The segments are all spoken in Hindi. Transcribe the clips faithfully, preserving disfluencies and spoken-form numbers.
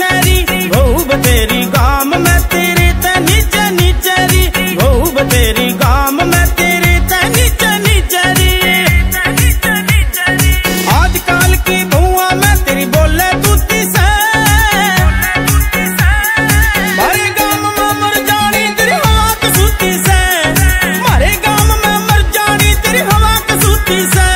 कचहरी बहु बतेरी गाम में तेरे तनी जनी चरी बहु बतेरी गाम में तेरे तनी जनी चरी। आजकल की बहुआ में तेरी बोले दूती से मारे गाम में मर जानी तेरी हवा कसूती से मारे गाम में मर जानी तेरी हवा कसूती से।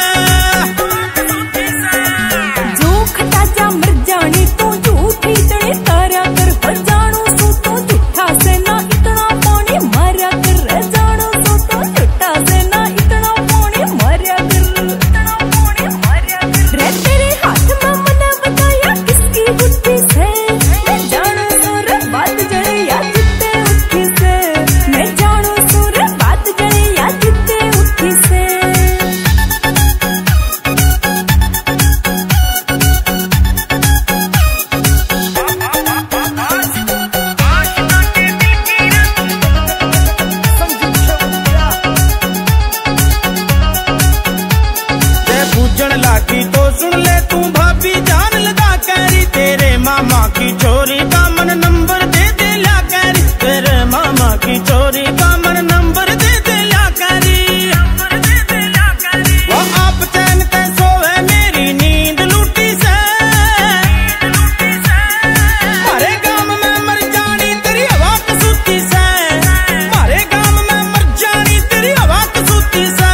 लागी तो सुन ले तू भाभी जान लगा करी तेरे मामा की चोरी का मन नंबर दे दे ला करी तेरे मामा की चोरी का मन नंबर दे दे ला करी वो आप चैन ते सोवे मेरी नींद लूटी से मारे गाम में मर जानी तेरी हवा कसूती से मारे गाम में मर जानी तेरी हवा कसूती से।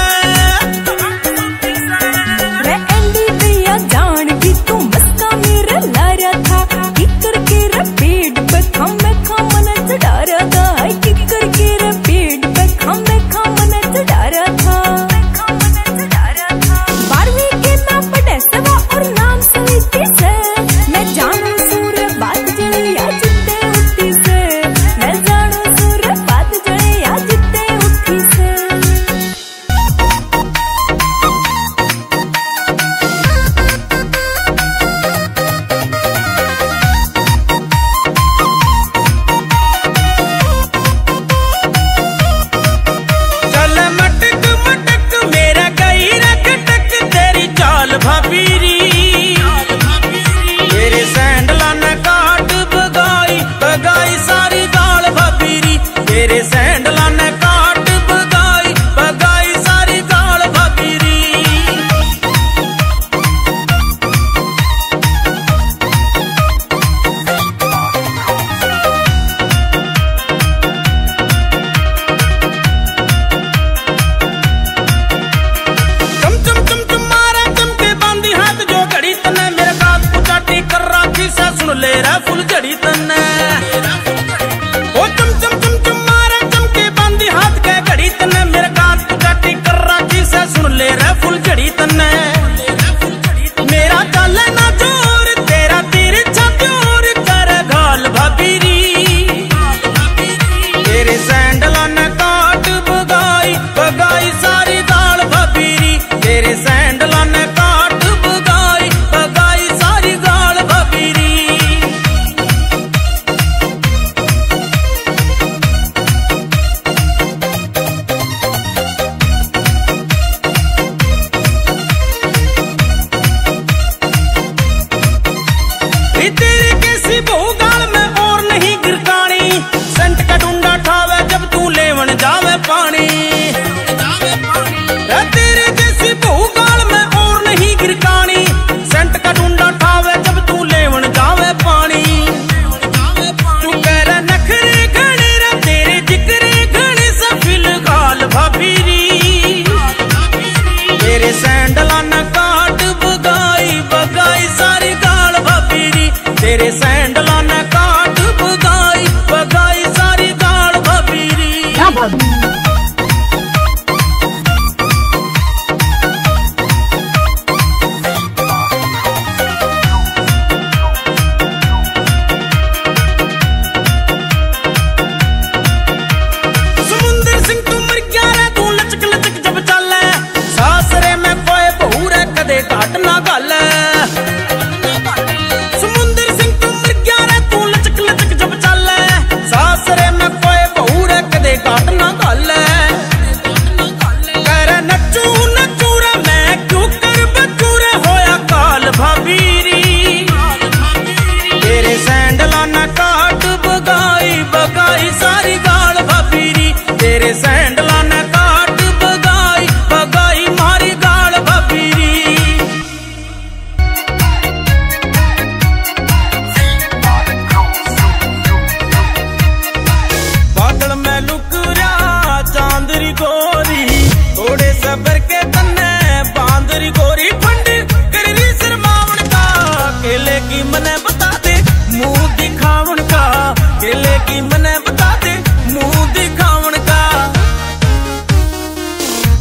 कि मने बता दे मुँह दिखावन का।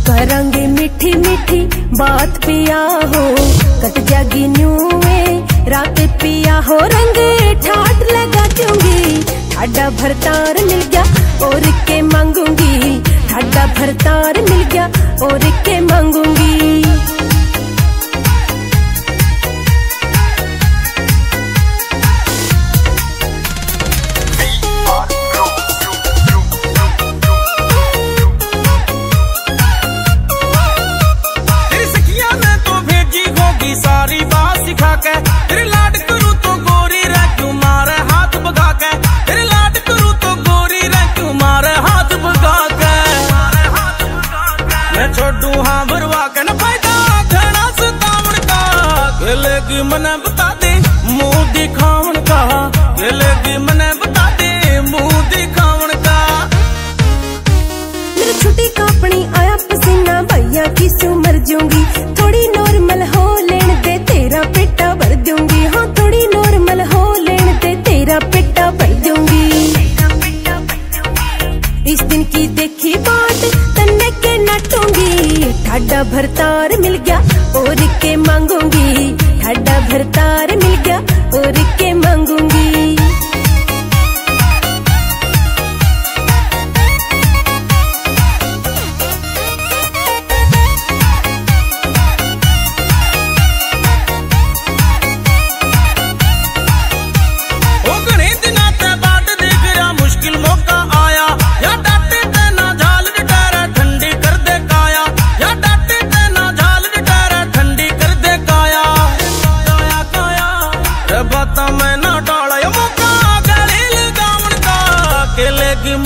करंगे मीठी मीठी बात पिया हो, कट जागी न्यूए रात पिया हो। रंग ठाट लगा दूंगी, ठाडा भरतार मिल गया और के मांगूंगी। ठाडा भरतार मिल गया और के मांगूंगी। तेरे लाड करूँ तो गोरी रखूँ मारे हाथ भगा के। तेरे लाड करूँ तो गोरी रखूँ मारे हाथ भगा के। मैं छोड़ू हाँ भरवा के न फायदा घना सतावन का। खेलेगी मने बता दे मुँह दिखावन का। खेलेगी मने बता दे मुँह दिखावन का। मेरी छुट्टी कापनी आया पसीना भैया की सु मर जाऊंगी। थोड़ी नॉर्मल हो लेने दे तेरा पेट दूंगी। हाँ थोड़ी नॉर्मल हो लेने दे तेरा पेटा भर दूंगी। इस दिन की देखी बाट तन्ने के नाटूंगी। ठाडा भरतार मिल गया और के मांगूंगी। ठाडा भरतार मिल गया और के मांगूंगी।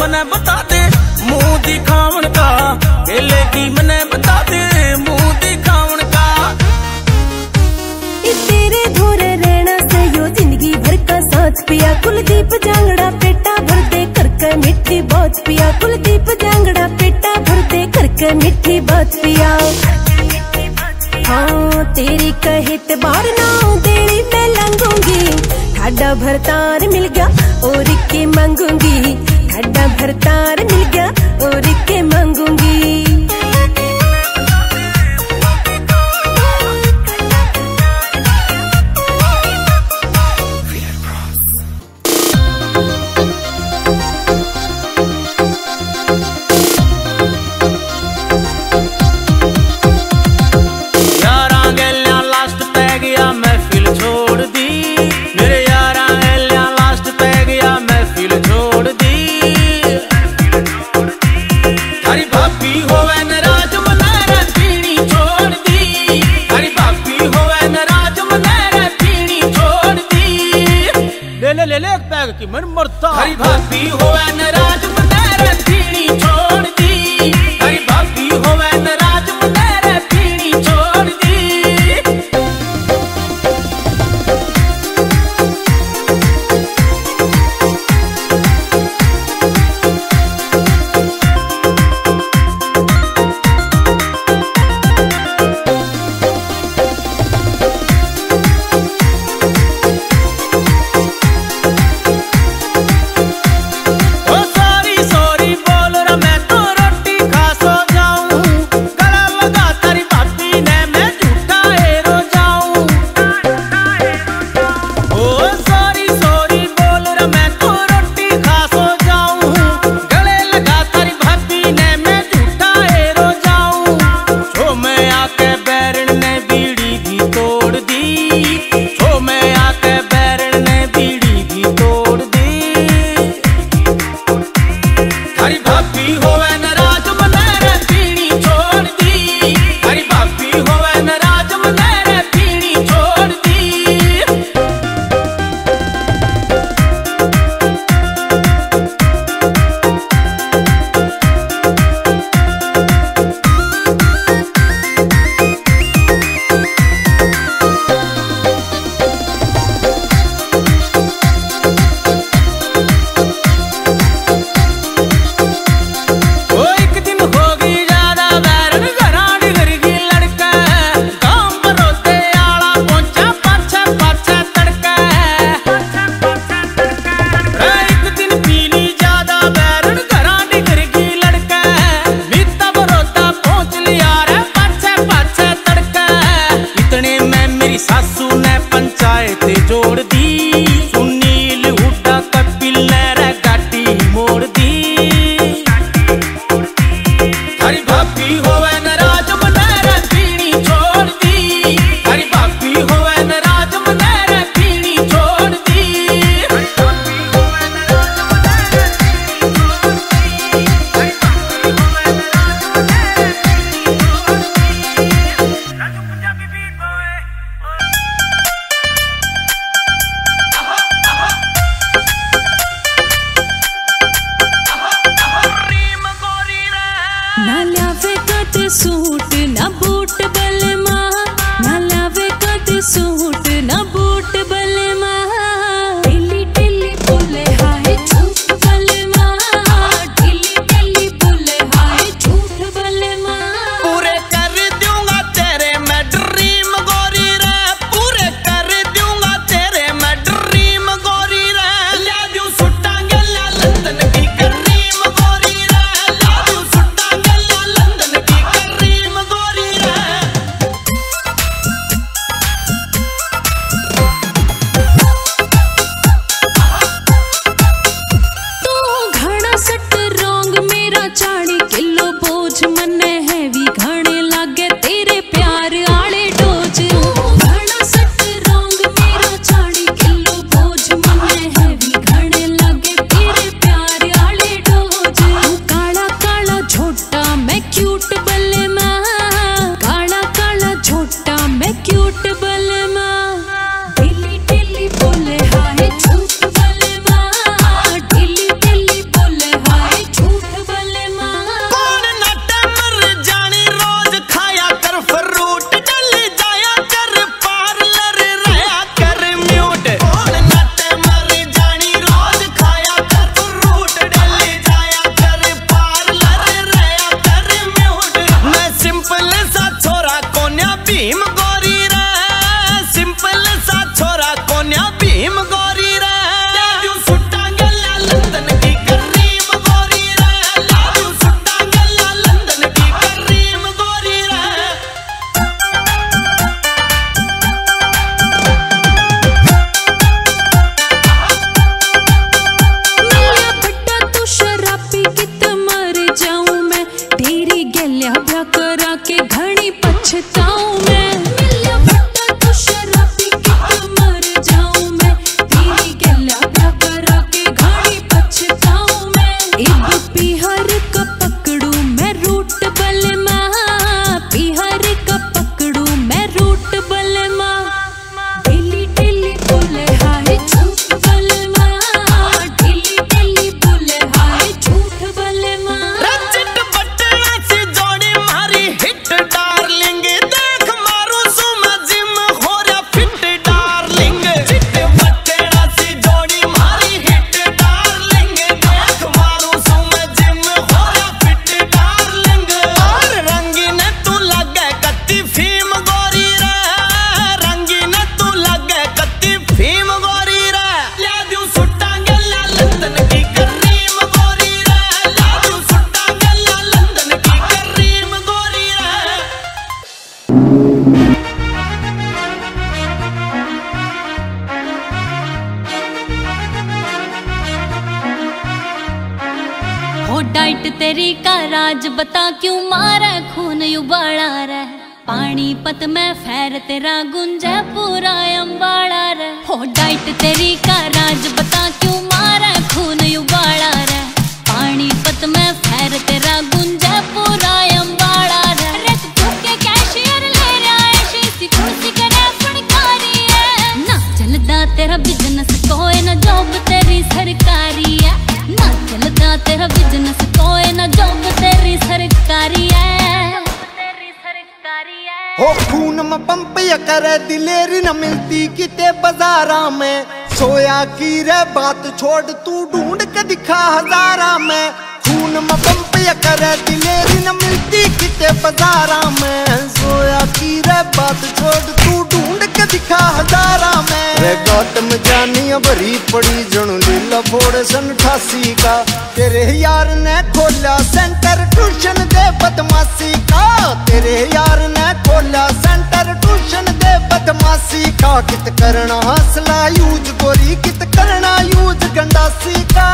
मने बता दे मुँह दिखावन का। केले की मने बता दे मुँह दिखावन का। इस तेरे धोरे रहना से यो जिंदगी भर का साथ पिया। कुलदीप जांगड़ा पेटा भर दे करके मिठी बात पिया। कुलदीप जांगड़ा पेटा भर दे करके मिठी बात पिया। हाँ तेरी कहित बार ना देरी मैं लंगूंगी। ठाडा भरतार मिल गया और के मांगूंगी। ठाडा भरतार मिल गया और के मांगूंगी। यारा गैलिया लास्ट पै गया महफिल छोड़ दी। मेरे यारा गैलिया लास्ट पै गया महफिल छोड़ दी। मन मरता हरी भाभी होवे नाराज मनेरे पीनी छोड़ दी। हरी भाभी होवे नाराज मनेरे पीनी छोड़ दी। वो डाइट तेरी का राज बता क्यों मारा खून उबाला रे। पानीपत में फैर तेरा गुंजे पूरा अम्बाड़ा रे। हो डाइट तेरी का राज बता क्यों मारा खून उबाला रे। पानीपत में फैर तेरा गुंजे पूरा अम्बाड़ा रे। रख के कैशियर ले रहा है शीशी कुर्सी करे फड़कारी है। ना चलदा तेरा बिजनेस कोई ना जॉब तेरी सरकारी है। ना चलदा तेरा बिजनेस कोई ना जॉब तेरी सरकारी है। हो खून में पंप या करे दिलेरी न मिलती किते बाजारा में। सोया की रे बात छोड़ तू ढूंढ के दिखा हजारा में। खून में पंप या करे दिलेरी न मिलती किते बाजारा में। सोया की रे बात छोड़ तू ढूंढ के दिखा हजारा में। रे गौतम जानिया भरी पड़ी जनु लीला फोड़ सन ठासी का। तेरे यार ने खोला सेंटर ट्यूशन दे बदमाशी का। तेरे यार ने खोला सेंटर ट्यूशन दे बदमाशी का। कित करना हसला यूज गोरी कित करना यूज गंडासी का।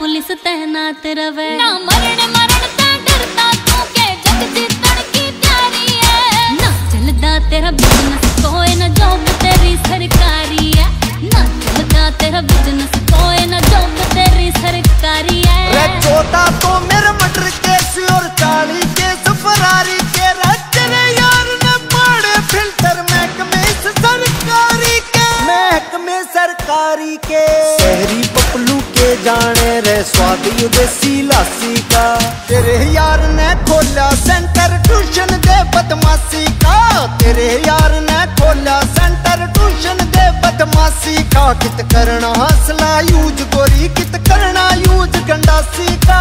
पुलिस तैनात रवे ना मरण मरण ता डरता तू के जग जीतन की तैयारी है। ना चलदा तेरा बिजनेस कोई ना जॉब तेरी सरकारी है। ना चलदा तेरा बिजनेस कोई ना जॉब तेरी सरकारी है। रे छोटा तो मेरा मटर केस और चाली केस फरारी के। रे तेरे यार ने पाड़े फिल्टर महकमे सरकारी के। महकमे सरकारी के शहरी पपलू के जाने स्वाद देसी लासी का। तेरे यार ने खोला सेंटर ट्यूशन दे बदमाशी का। तेरे यार ने खोला सेंटर ट्यूशन दे बदमाशी का। कित करना हसला यूज गोरी कित करना यूज गंडासी का।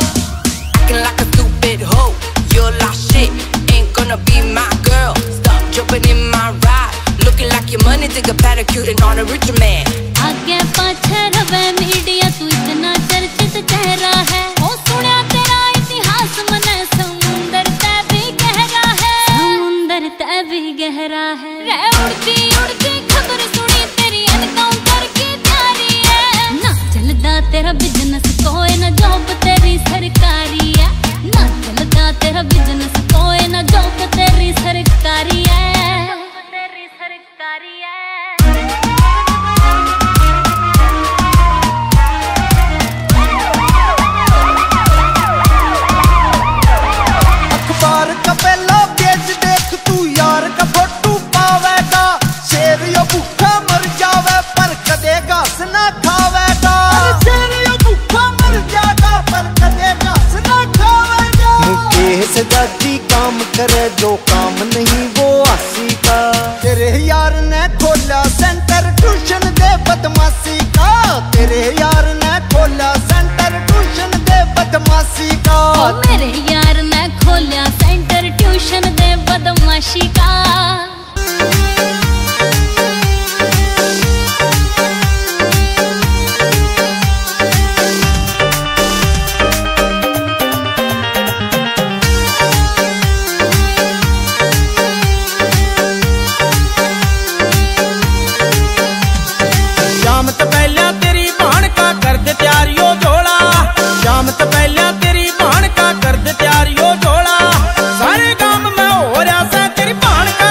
Acting like a stupid hoe, you're like shit, ain't gonna be my girl. Stop jumping in my ride, looking like your money digger, better cute and on a rich man. आगे पाछे रवे मीडिया तू इतना चर्चित चेहरा है। ओ सुना तेरा इतिहास मने समुंदर ते भी गहरा है। समुंदर ते भी गहरा है। रे उड़ती उड़ती खबर सुनी तेरी एनकाउंटर की तैयारी है। ना चलदा तेरा बिजनेस कोई ना जॉब तेरी सरकारी है। ना चलदा तेरा बिजनेस कोई ना जॉब तेरी सरकारी है। तेरी सरकारी है। जाती काम करे जो काम नहीं वो आसी का। तेरे यार ने खोला सेंटर ट्यूशन दे बदमाशी का। तेरे यार ने खोला सेंटर ट्यूशन दे बदमाशी का। मेरे यार ने खोला सेंटर ट्यूशन दे बदमाशी का। तेरी बहन का कर दे त्यारियो झोला। सारे काम में हो रहा सा तेरी बहन का।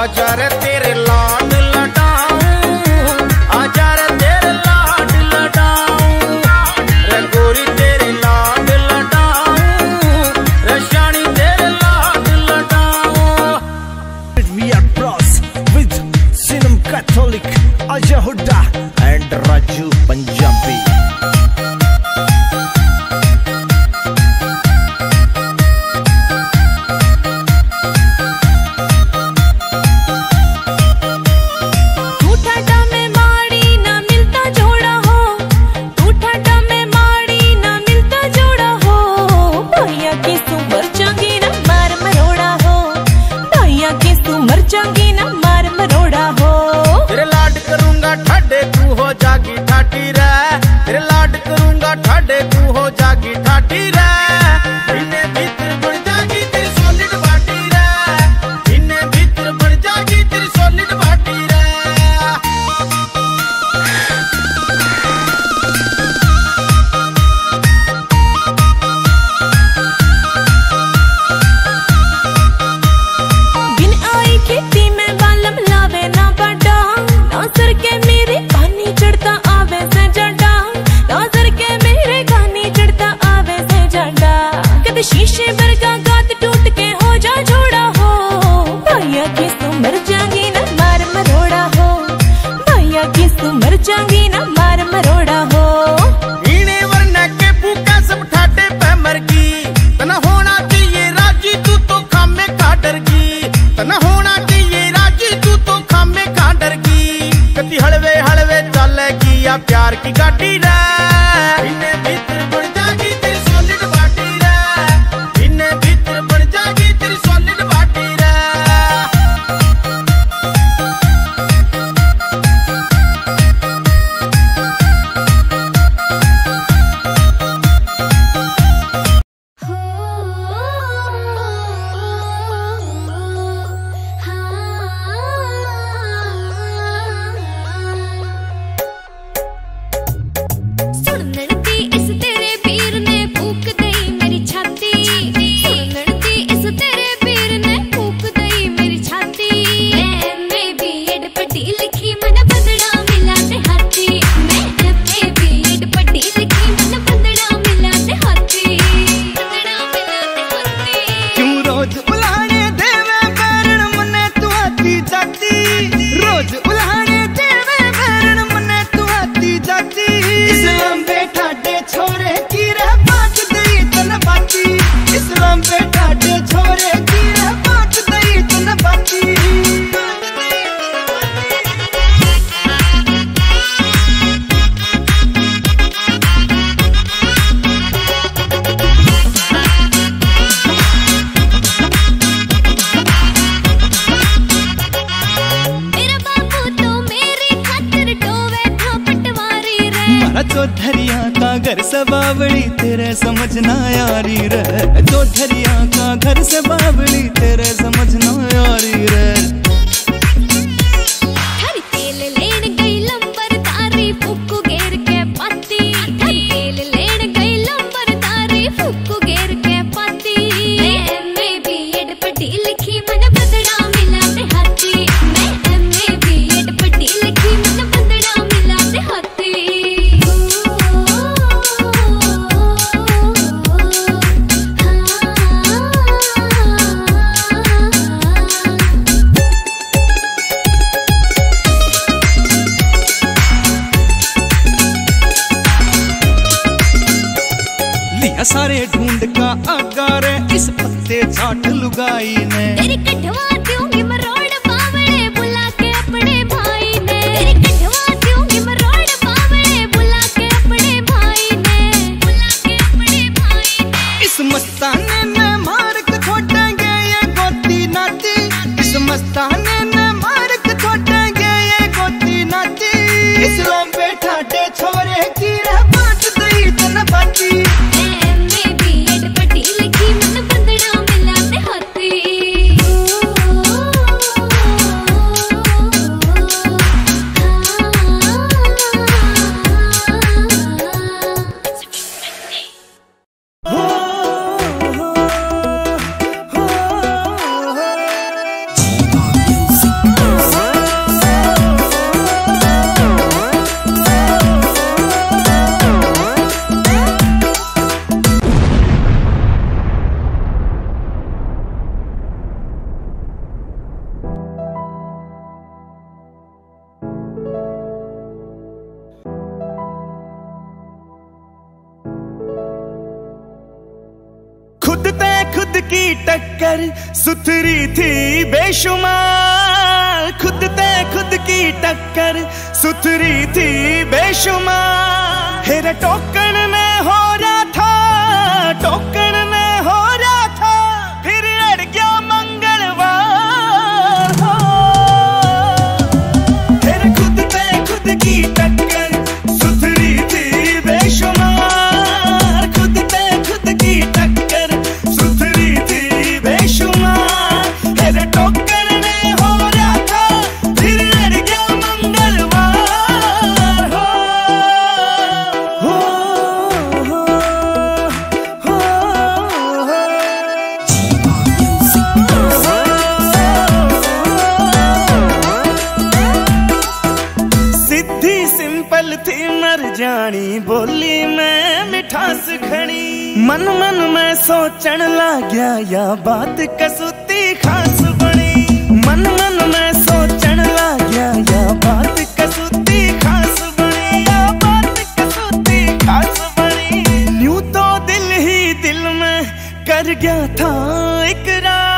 अजर तेरे लाड लडाऊं, अजर तेरे लाड लडाऊं, रे गोरी तेरे लाड लडाऊं, रे शानी तेरे लाड लडाऊं। We are bros with Sinam Catholic, Ajay Hooda and Raju Punjabi. प्यार की गाटी रे भीतर बढ़ जागी तेरी सॉलिड बाटी रे, इन्हें भीतर बढ़ जागी तेरी सॉलिड बाटी खुद ते खुद की टक्कर सुथरी थी बेशुमार, खुद ते खुद की टक्कर सुथरी थी बेशुमार। हेरा टोकन में हो रहा था, टोकन में हो रहा था, फिर अड़ गया मंगलवार हो। हेरा खुद ते खुद की टक्कर सुथरी थी बेशुमार, खुद ते खुद की टक्कर सुथरी थी बेशुमार। हेरा टोकन में हो रहा था, फिर अड़ गया मंगलवार हो। हो, हो, हो, हो। सिद्धि सिंपल थी मर जानी, बोली मैं मिठास घनी। मन मन में सोचन लाग्या या बात कसुती खास बनी। मन मन में सोचन लाग्या या बात कसुती खास बनी, या बात कसुती खास बनी। यूं तो दिल ही दिल में कर गया था इकरार,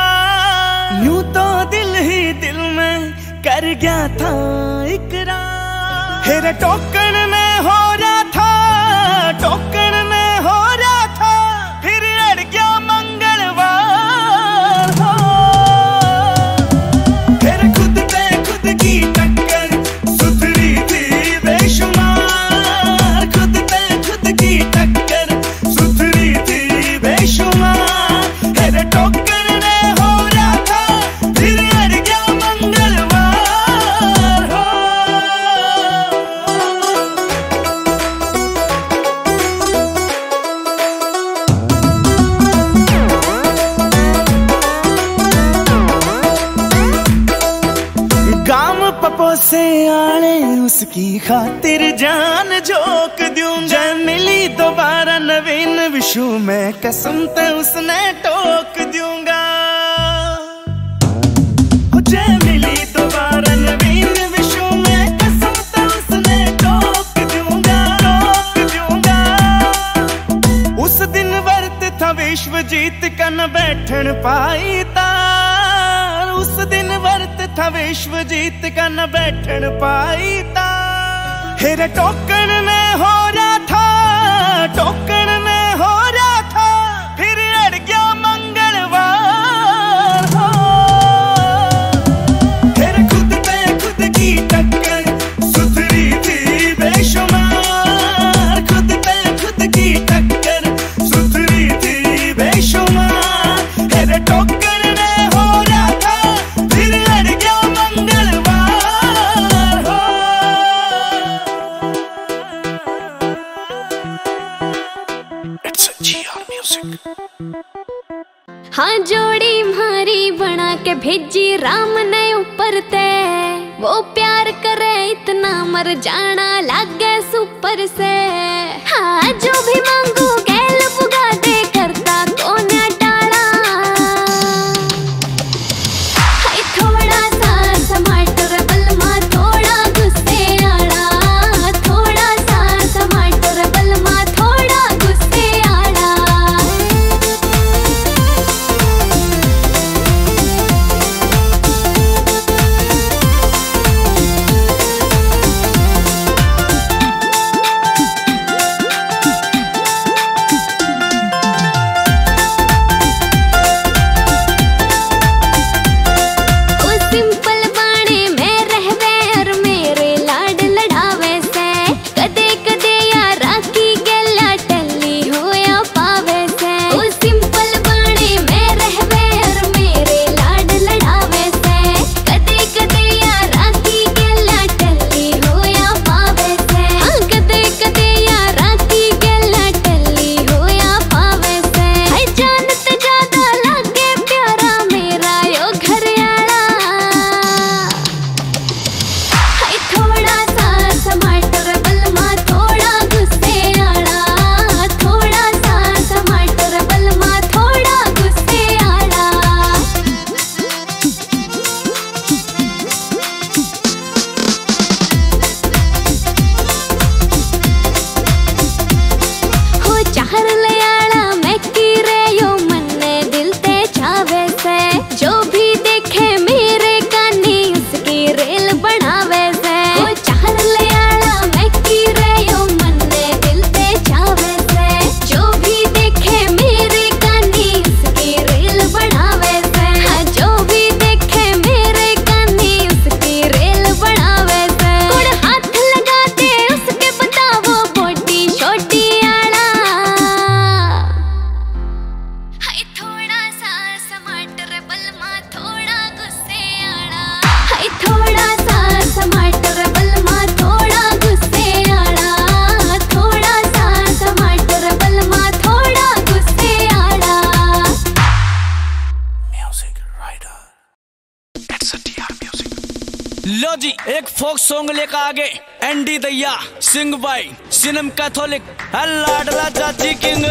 यूं तो दिल ही दिल में कर गया था इकरार। हेरा टोकन में हो रहा था, टोकन में हो रहा था, फिर अड़ गया मंगलवार हो। हेरा खुद पे खुद की टक्कर सुथरी थी बेशुमार, खुद पे खुद की टक्कर सुथरी थी बेशुमार। हेरा टोकन से आने उसकी खातिर जान जोक दूंगा। मिली दोबारा नवीन विशु में कसम ते उसने टोक दूंगा। मिली दोबारा नवीन विशु में कसम ते उसने टोक दूंगा, टोक दूंगा। उस दिन वर्त था विश्व जीत का न बैठन पाई तार, उस दिन वर्त था विश्वजीत का न बैठन पाई था। हेरा टोकन में हो रहा था, टोकन में हो रहा था, फिर अड़ गया मंगलवार हो। हेरा खुद पे खुद की टक्कर सुथरी थी बेशुमार, खुद पे खुद की टक्कर सुथरी थी बेशुमार। हेरा टोकन में हो रहा था, फिर हाँ जोड़ी म्हारी बना के भेजी राम ने ऊपर ते, वो प्यार करे इतना मर जाना लागे सुपर से। हाँ जो भी मांगो गैल पुगा दे, करता को न डाला। हाय थोड़ा सा टमाटर बलमा, थोड़ा गुस्से आड़ा, थोड़ा सा टमाटर बलमा, थोड़ा गुस्से आड़ा। लो जी एक फोक सॉन्ग लेकर आगे एंडी दैया सिंह भाई सिनेम कैथोलिक लाडला चाची किंग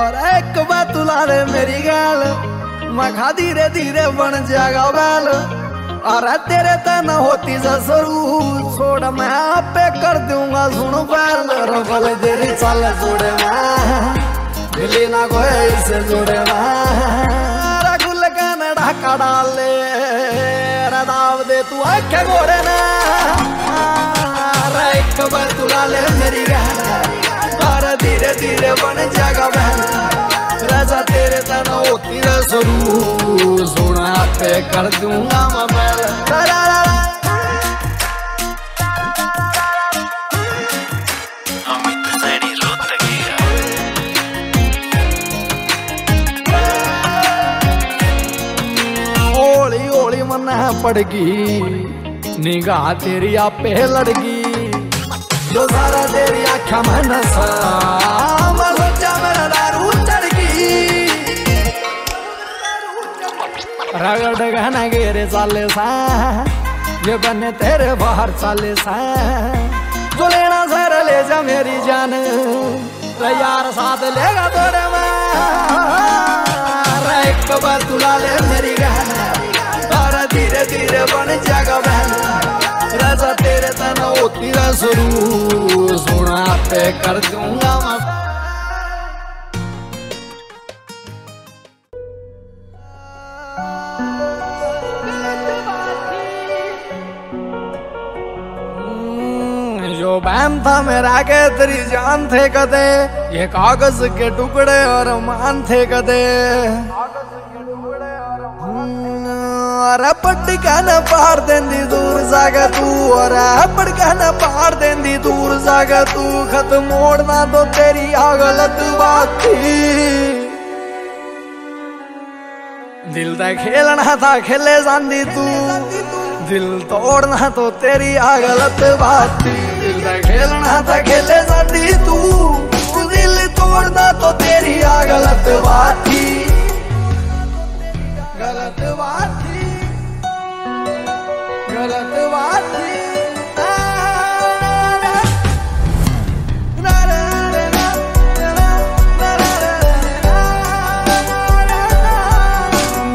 और एक बार तुला रे मेरी गाल मखा धीरे धीरे बन जागा बाल और तेरे तना होती ससुरू छोड़ मैं आपे कर दूंगा सुनो बाल रबल तेरी चाल जोड़े मिली ना कोई से जोड़े रघुल गाना ढाका डाले रदाव दे तू आखे घोड़े ना एक बार तुला ले मेरी गाल धीरे धीरे बन जागा बहन राजा तेरे तना होती जरूर सोना पे कर दूंगा मैं होली होली मन पड़गी निगाह तेरी आपे लड़गी जो सारा तेरी आँखा में नशा मेरा दारू चढ़गी रगड़ गहना गेरे साले सा ये बने तेरे बाहर साले सा जो लेना सर ले जा मेरी जान यार साथ लेगा तोरे मैं एक बार तुला ले मेरी गहना और धीरे धीरे बन जागा बहना राजा तेरे तना होती जरूर सोना पे कर दूंगा मैं जो बैम था मेरा के तेरी जान थे कदे ये कागज के टुकड़े और मान थे कदे और पटका न पार देंदी दूर जागा तू और पटका न पार देंदी दूर जागा तू खत मोड़ना तो तेरी गलत बात थी दिल दा खेलना था खेले जांदी तू दिल तोड़ना तो तेरी गलत बात थी दिल दा खेलना था खेले जांदी तू दिल तोड़ना तो तेरी गलत बात थी गलत बात गलत बात थी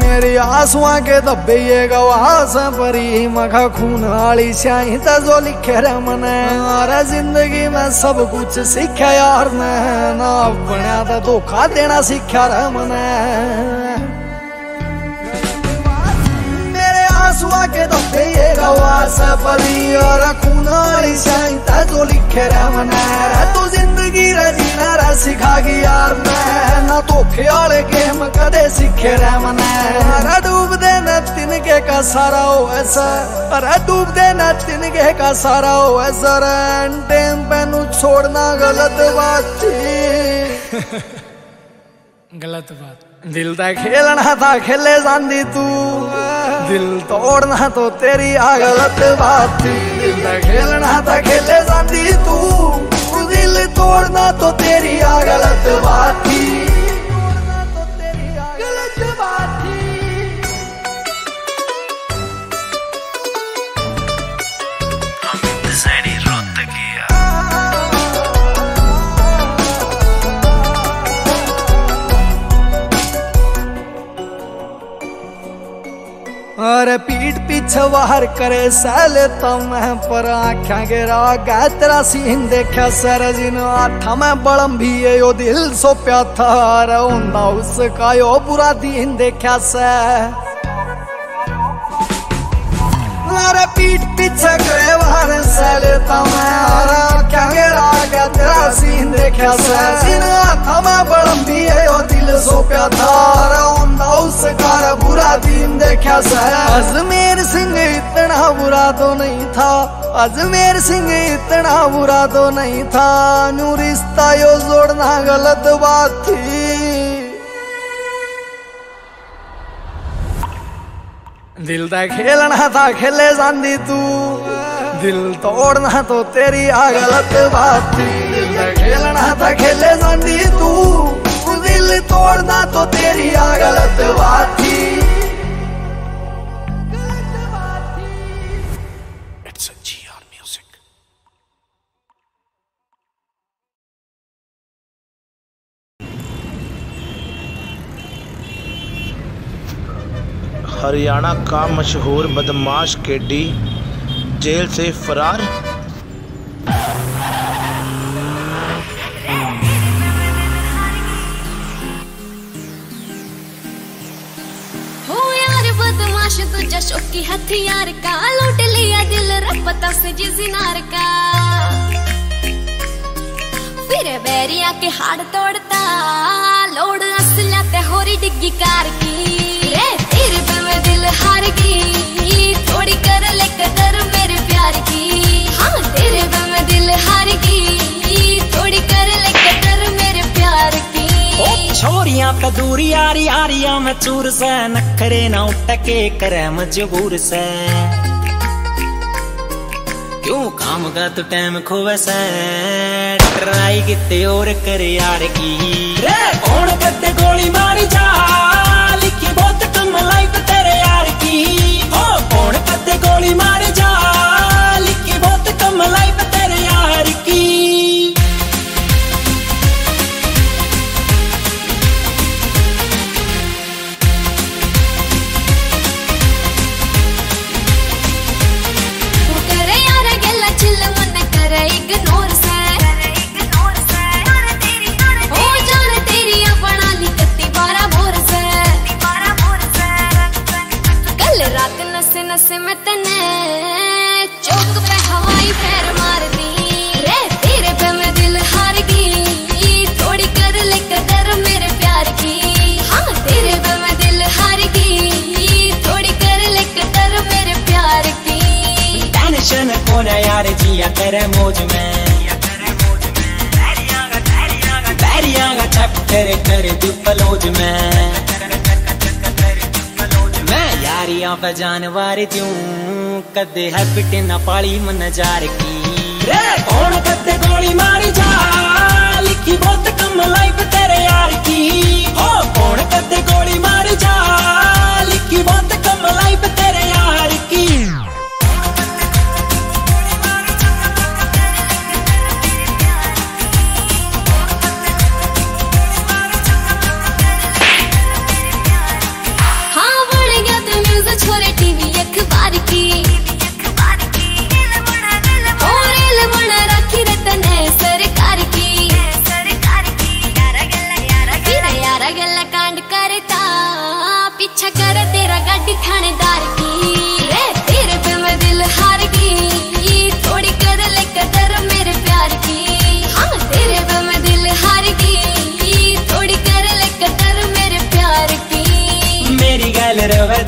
मेरी आंसुआ के दब्बे ये गवास परी मखा खून वाली शाही जो लिखे रे मने और जिंदगी में सब कुछ सीखा यार ने ना बनया तो धोखा देना सीखा रे मने सुआ के दबे ये गवास परी और खूना शांता तो लिखे रहना तू जिंदगी रजीना रा सिखा गई यार मैं ना तो ख्याल गेम कदे सीखे रहना रा डूब दे न तिनके का सारा हो ऐसा रा डूब दे न तिनके का सारा हो ऐसा टाइम पे नु छोड़ना गलत बात थी गलत बात। दिल दा खेलना था खेले जांदी तू, दिल तोड़ना तो तेरी आ गलत बात। दिल दा खेलना था खेले जांदी तू, दिल तोड़ना तो तेरी आ गलत बात थी। अरे पीठ पीछे बाहर करे सह लेता मैं, पर आख्या गिरा गया तेरा सीन देखा सरज इन आठा मैं बड़म भी ये यो दिल सो प्या था। अरे उन्ना उसका यो बुरा दिन देखा से। अरे पीठ पीछे करे बाहर सह लेता मैं, अरे आख्या गिरा गया तेरा सीन देखा सरज इन आठा मैं बड़म भी ये यो दिल सो प्या था। उसका बुरा दिन देखा सह। अजमेर सिंह इतना बुरा तो नहीं था, अजमेर सिंह इतना बुरा तो नहीं था। न्यू रिश्ता यो जोड़ना गलत बात थी। दिल दा खेलना था खेले जांदी तू, दिल तोड़ना तो तेरी आ गलत बात थी। दिल दा खेलना था खेले जांदी तू, दिल तोड़ना तो तेरी आ गलत बात थी। It's a G R music। Haryana का मशहूर बदमाश केडी जेल से फरार। तुझा शौकी हथियार का लूट लिया दिल रपता से जिनार का, फिर बैरिया के हाड़ तोड़ता लोड असला ते होरी डिग्गी कार की। रे तेरे पे मैं दिल हार गई, थोड़ी कर ले कदर मेरे प्यार की। हाँ तेरे पे मैं दिल हार गई, थोड़ी कर ले कदर मेरे प्यार की। छोरिया का दूरी यारी यारिया में चूर से, नखरे ना उठके करे मजबूर से। क्यों काम का तो टाइम खोवे से, ट्राई किते और कर यार की। रे कौन कते गोली मारी जा, लिखी बहुत कम लाइफ तेरे यार की। ओ कौन कते गोली मारी जा, लिखी बहुत कम लाइफ तेरे यार की। नसे में तने चौक पे हवाई पैर मार दी। रे तेरे पे मैं दिल हार गई, थोड़ी कर ले कदर मेरे प्यार की। हाँ तेरे पे मैं दिल हार गई, थोड़ी कर ले कदर मेरे प्यार की। टेंशन कोना यार जिया करे मौज में, बैरिया का चैप्टर कर दू पलोज में। यारियां पे जानवर क्यों कदे है पिटे ना पाली मन जार की। रे कौन कदे गोली मारी जा, लिखी बहुत कम लाइफ तेरे यार की। ओ कौन कदे गोली मारी जा, लिखी बहुत कम लाइफ तेरे यार की।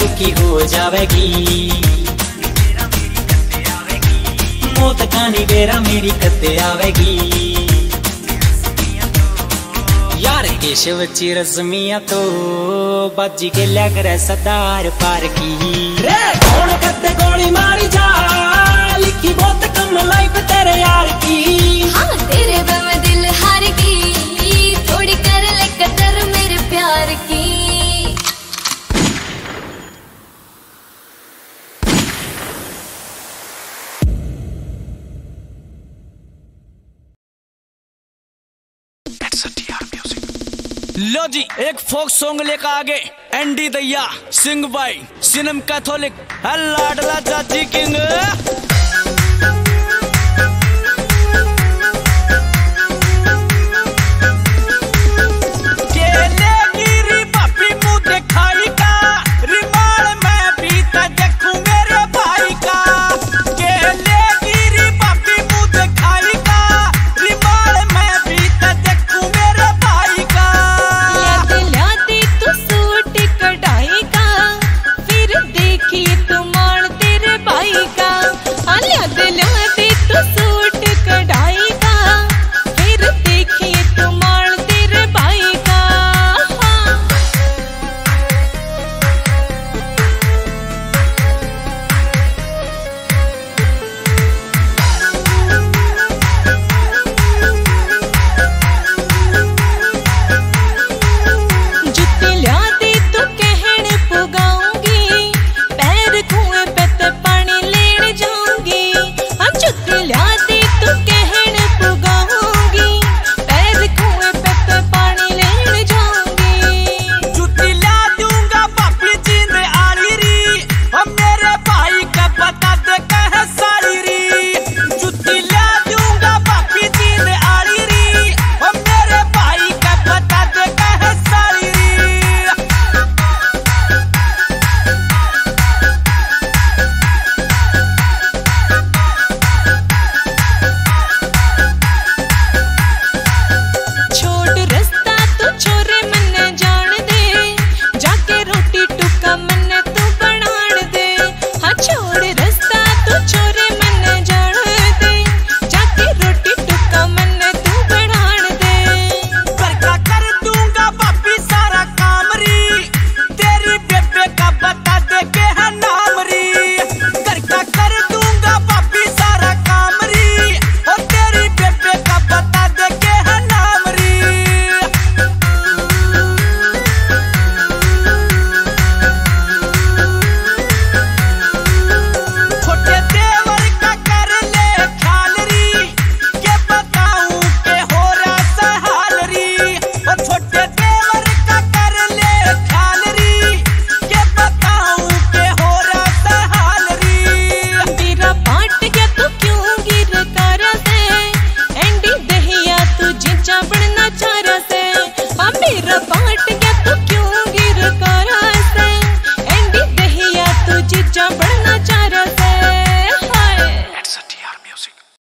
दुखी हो जावेगी मौत कहानी बेरा मेरी कत्ते आवेगी। या पार केशव चिरसमिया तो बाजी के लग रहा सदार पार की रे कौन करते गोली मारी जा लिखी बहुत कम लाइफ तेरे यार की हाँ तेरे बम दिल हार की थोड़ी कर ले कदर मेरे प्यार की। लो जी एक फोक सॉन्ग लेकर आगे एंडी दैया सिंह भाई सिनम कैथोलिक लाडला जाजी किंग।